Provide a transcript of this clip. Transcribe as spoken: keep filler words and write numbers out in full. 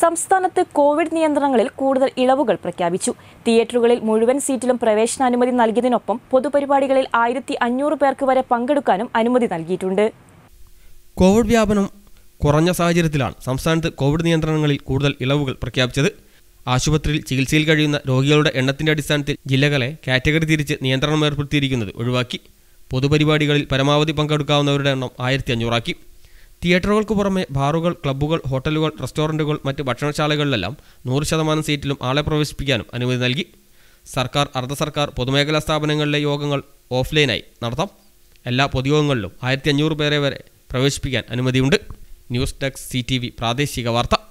സംസ്ഥാനത്ത് കോവിഡ് നിയന്ത്രണങ്ങളിൽ കൂടുതൽ ഇളവുകൾ പ്രഖ്യാപിച്ചു. തിയേറ്ററുകളിൽ മുഴുവൻ സീറ്റിലും പ്രവേശനാനുമതി നൽകിയതിനൊപ്പം പൊതുപരിപാടികളിൽ ആയിരത്തി അഞ്ഞൂറ് പേർക്ക് വരെ പങ്കെടുക്കാനും അനുമതി നൽകിയിട്ടുണ്ട്. കോവിഡ് വ്യാപനം കുറഞ്ഞ സാഹചര്യത്തിലാണ് സംസ്ഥാനത്ത് കോവിഡ് നിയന്ത്രണങ്ങളിൽ കൂടുതൽ ഇളവുകൾ പ്രഖ്യാപിച്ചത്. ആശുപത്രിയിൽ ചികിത്സയിൽ കഴിയുന്ന രോഗികളുടെ എണ്ണത്തിന്റെ അടിസ്ഥാനത്തിൽ ജില്ലകളെ കാറ്റഗറി തിരിച്ച് നിയന്ത്രണം ഏർപ്പെടുത്തിയിരിക്കുന്നത് ഒഴിവാക്കി. പൊതുപരിപാടികളിൽ പരമാവധി പങ്കെടുക്കാവുന്നവരുടെ എണ്ണം ആയിരത്തി അഞ്ഞൂറാക്കി. തിയേറ്ററുകൾക്ക് പുറമെ ബാറുകൾ, ക്ലബ്ബുകൾ, ഹോട്ടലുകൾ, റെസ്റ്റോറൻറ്റുകൾ, മറ്റ് ഭക്ഷണശാലകളിലെല്ലാം നൂറ് ശതമാനം സീറ്റിലും ആളെ പ്രവേശിപ്പിക്കാനും അനുമതി നൽകി. സർക്കാർ, അർദ്ധ സർക്കാർ, പൊതുമേഖലാ സ്ഥാപനങ്ങളിലെ യോഗങ്ങൾ ഓഫ്ലൈനായി നടത്താം. എല്ലാ പൊതുയോഗങ്ങളിലും ആയിരത്തി അഞ്ഞൂറ് പേരെ വരെ പ്രവേശിപ്പിക്കാൻ അനുമതിയുണ്ട്. News desk C T V പ്രാദേശിക വാർത്ത.